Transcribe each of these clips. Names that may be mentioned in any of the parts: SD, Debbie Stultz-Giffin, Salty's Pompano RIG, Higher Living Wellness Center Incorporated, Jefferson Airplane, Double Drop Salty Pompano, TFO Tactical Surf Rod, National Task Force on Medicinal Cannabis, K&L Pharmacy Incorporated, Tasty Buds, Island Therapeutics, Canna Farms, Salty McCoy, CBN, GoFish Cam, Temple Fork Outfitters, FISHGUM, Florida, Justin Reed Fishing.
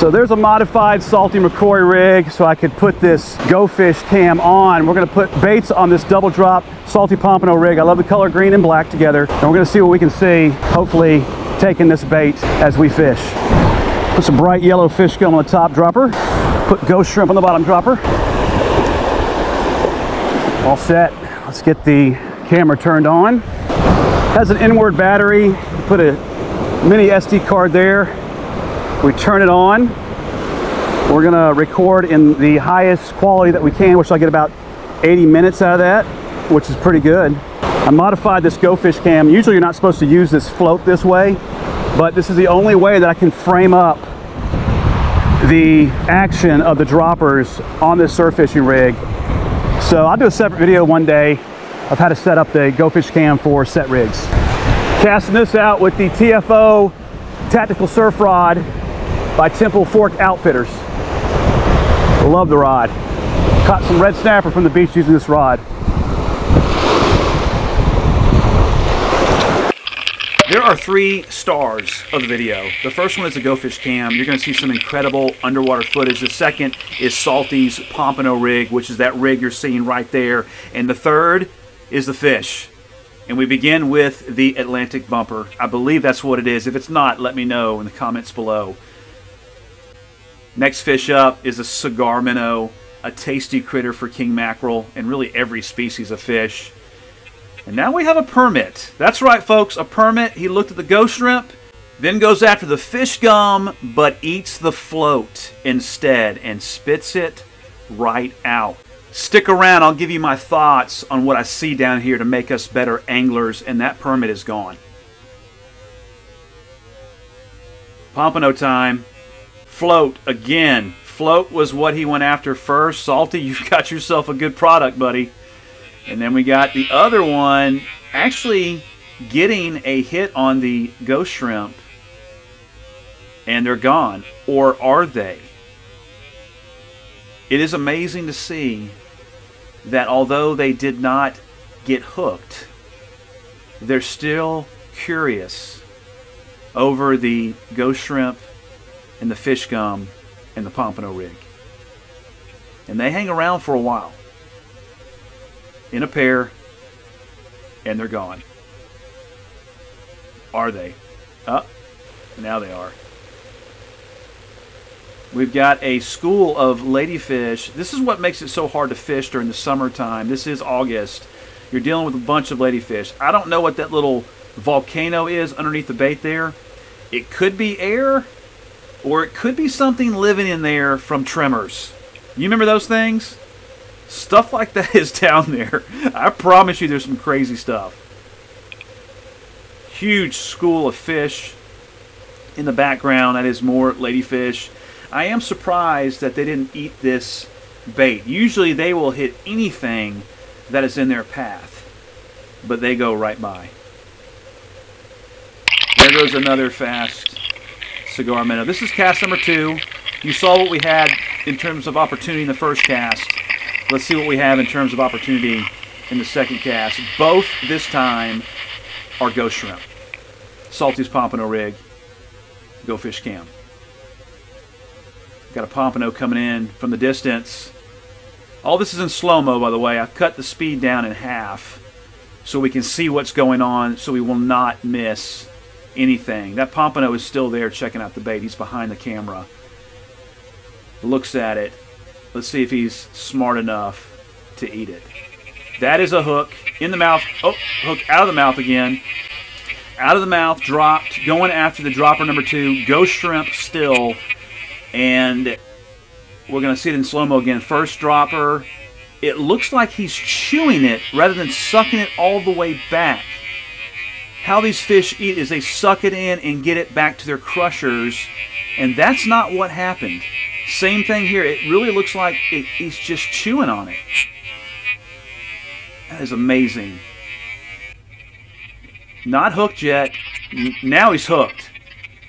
So there's a modified Salty McCoy rig, so I could put this GoFish Cam on. We're gonna put baits on this Double Drop Salty Pompano rig. I love the color green and black together. And we're gonna see what we can see, hopefully taking this bait as we fish. Put some bright yellow fish gum on the top dropper. Put ghost shrimp on the bottom dropper. All set. Let's get the camera turned on. Has an inward battery. Put a mini SD card there. We turn it on. We're gonna record in the highest quality that we can, which I get about 80 minutes out of that, which is pretty good. I modified this GoFish Cam. Usually you're not supposed to use this float this way, but this is the only way that I can frame up the action of the droppers on this surf fishing rig. So I'll do a separate video one day of how to set up the GoFish Cam for set rigs. Casting this out with the TFO Tactical Surf Rod by Temple Fork Outfitters. Love the rod. Caught some red snapper from the beach using this rod. There are three stars of the video. The first one is the GoFish Cam. You're gonna see some incredible underwater footage. The second is Salty's Pompano rig, which is that rig you're seeing right there. And the third is the fish. And we begin with the Atlantic bumper. I believe that's what it is. If it's not, let me know in the comments below. Next fish up is a cigar minnow, a tasty critter for king mackerel, and really every species of fish. And now we have a permit. That's right, folks, a permit. He looked at the ghost shrimp, then goes after the fish gum, but eats the float instead and spits it right out. Stick around. I'll give you my thoughts on what I see down here to make us better anglers, and that permit is gone. Pompano time. Float again. Float was what he went after first. Salty, you've got yourself a good product, buddy. And then we got the other one actually getting a hit on the ghost shrimp. And they're gone. Or are they? It is amazing to see that although they did not get hooked, they're still curious over the ghost shrimp and the fish gum and the pompano rig. And they hang around for a while. In a pair, and they're gone. Are they? Oh, now they are. We've got a school of ladyfish. This is what makes it so hard to fish during the summertime. This is August. You're dealing with a bunch of ladyfish. I don't know what that little volcano is underneath the bait there. It could be air, or it could be something living in there from tremors. You remember those things? Stuff like that is down there. I promise you there's some crazy stuff. Huge school of fish in the background. That is more ladyfish. I am surprised that they didn't eat this bait. Usually they will hit anything that is in their path, but they go right by. There goes another fast cigar minnow. This is cast number 2. You saw what we had in terms of opportunity in the first cast. Let's see what we have in terms of opportunity in the second cast. Both this time are ghost shrimp. Salty's Pompano rig, GoFish Cam. Got a pompano coming in from the distance. All this is in slow-mo, by the way. I've cut the speed down in half so we can see what's going on so we will not miss anything. That pompano is still there checking out the bait. He's behind the camera. Looks at it. Let's see if he's smart enough to eat it. That is a hook in the mouth. Oh, hook out of the mouth again. Out of the mouth, dropped, going after the dropper number 2. Ghost shrimp still. And we're going to see it in slow-mo again. First dropper. It looks like he's chewing it rather than sucking it all the way back. How these fish eat is they suck it in and get it back to their crushers. And that's not what happened. Same thing here. It really looks like he's just chewing on it. That is amazing. Not hooked yet. Now he's hooked.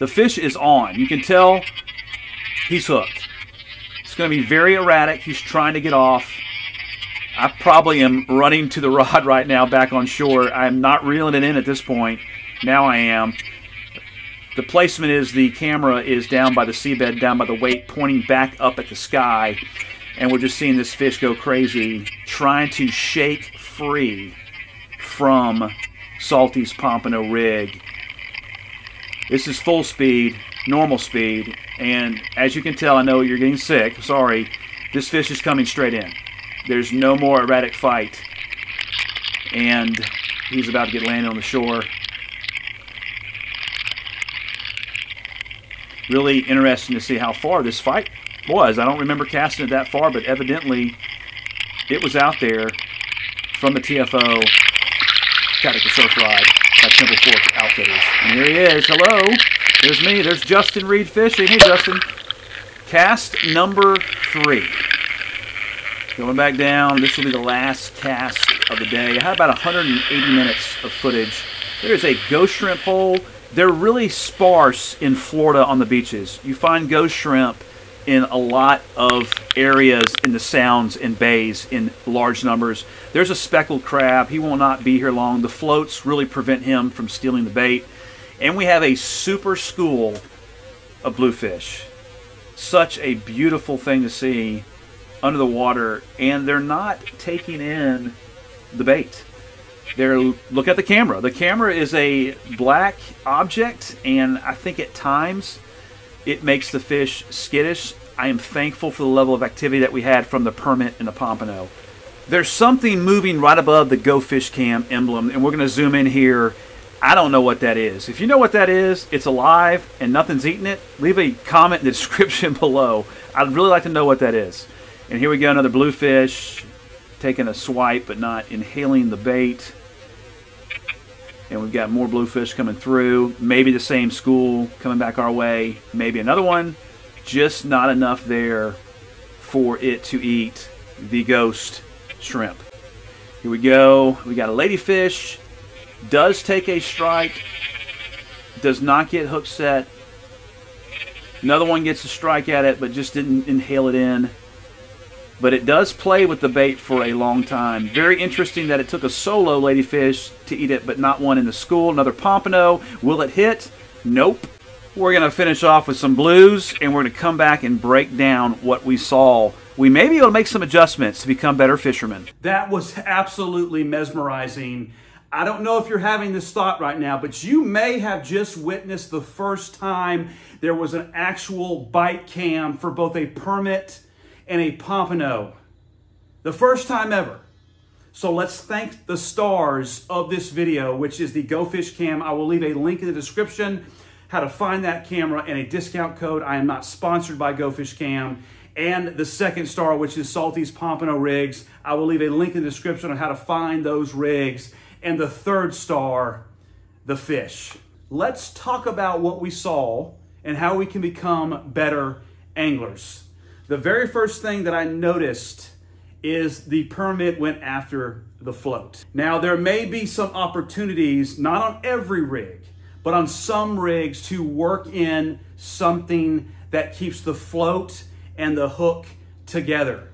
The fish is on. You can tell he's hooked. It's going to be very erratic. He's trying to get off. I probably am running to the rod right now back on shore. I'm not reeling it in at this point. Now I am. The placement is the camera is down by the seabed, down by the weight, pointing back up at the sky. And we're just seeing this fish go crazy, trying to shake free from Salty's Pompano rig. This is full speed, normal speed, and as you can tell, I know you're getting sick, sorry, this fish is coming straight in. There's no more erratic fight, and he's about to get landed on the shore. Really interesting to see how far this fight was. I don't remember casting it that far, but evidently it was out there from the TFO Tactical Surf Rod by Temple Fork Outfitters. And here he is. Hello. There's me. There's Justin Reed Fishing. Hey, Justin. Cast number 3. Going back down. This will be the last cast of the day. I had about 180 minutes of footage. There is a ghost shrimp hole. They're really sparse in Florida on the beaches. You find ghost shrimp in a lot of areas in the sounds and bays in large numbers. There's a speckled crab. He will not be here long. The floats really prevent him from stealing the bait. And we have a super school of bluefish. Such a beautiful thing to see under the water. And they're not taking in the bait. They're look at the camera. The camera is a black object, and I think at times it makes the fish skittish. I am thankful for the level of activity that we had from the permit and the pompano. There's something moving right above the GoFish Cam emblem, and we're going to zoom in here. I don't know what that is. If you know what that is, it's alive and nothing's eating it, leave a comment in the description below. I'd really like to know what that is. And here we go, another bluefish taking a swipe but not inhaling the bait. And we've got more bluefish coming through. Maybe the same school coming back our way. Maybe another one. Just not enough there for it to eat the ghost shrimp. Here we go. We got a ladyfish. Does take a strike. Does not get hook set. Another one gets a strike at it, but just didn't inhale it in. But it does play with the bait for a long time. Very interesting that it took a solo ladyfish to eat it, but not one in the school. Another pompano. Will it hit? Nope. We're going to finish off with some blues, and we're going to come back and break down what we saw. We may be able to make some adjustments to become better fishermen. That was absolutely mesmerizing. I don't know if you're having this thought right now, but you may have just witnessed the first time there was an actual bite cam for both a permit and a pompano, the first time ever. So let's thank the stars of this video, which is the GoFish Cam. I will leave a link in the description, how to find that camera and a discount code. I am not sponsored by GoFish Cam. And the second star, which is Salty's Pompano rigs. I will leave a link in the description on how to find those rigs. And the third star, the fish. Let's talk about what we saw and how we can become better anglers. The very first thing that I noticed is the permit went after the float. Now, there may be some opportunities, not on every rig, but on some rigs to work in something that keeps the float and the hook together,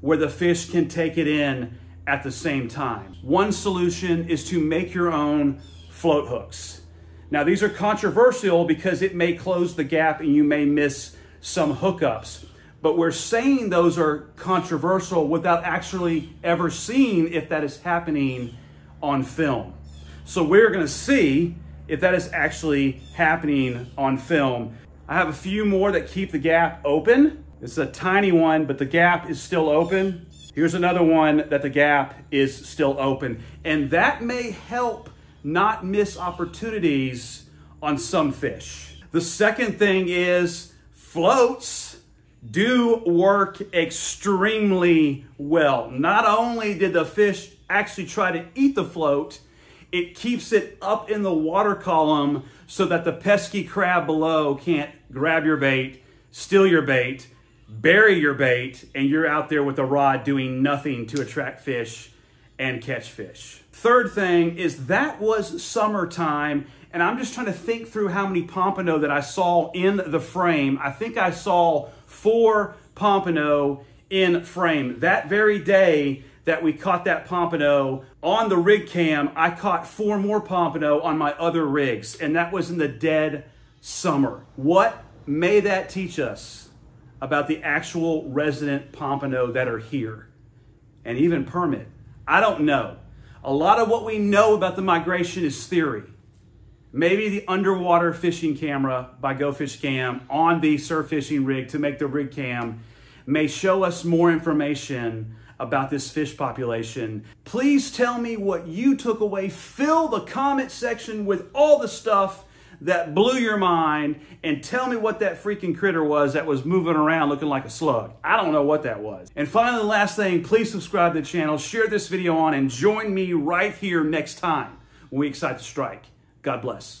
where the fish can take it in at the same time. One solution is to make your own float hooks. Now, these are controversial because it may close the gap and you may miss some hookups. But we're saying those are controversial without actually ever seeing if that is happening on film. So we're going to see if that is actually happening on film. I have a few more that keep the gap open. This is a tiny one, but the gap is still open. Here's another one that the gap is still open. And that may help not miss opportunities on some fish. The second thing is floats do work extremely well. Not only did the fish actually try to eat the float, it keeps it up in the water column so that the pesky crab below can't grab your bait, steal your bait, bury your bait, and you're out there with a rod doing nothing to attract fish and catch fish. Third thing is that was summertime, and I'm just trying to think through how many pompano that I saw in the frame. I think I saw 4 pompano in frame. That very day that we caught that pompano on the rig cam, I caught 4 more pompano on my other rigs, and that was in the dead summer. What may that teach us about the actual resident pompano that are here and even permit? I don't know. A lot of what we know about the migration is theory. Maybe the underwater fishing camera by GoFish Cam on the surf fishing rig to make the rig cam may show us more information about this fish population. Please tell me what you took away. Fill the comment section with all the stuff that blew your mind and tell me what that freaking critter was that was moving around looking like a slug. I don't know what that was. And finally, the last thing, please subscribe to the channel, share this video on, and join me right here next time when we excite the strike. God bless.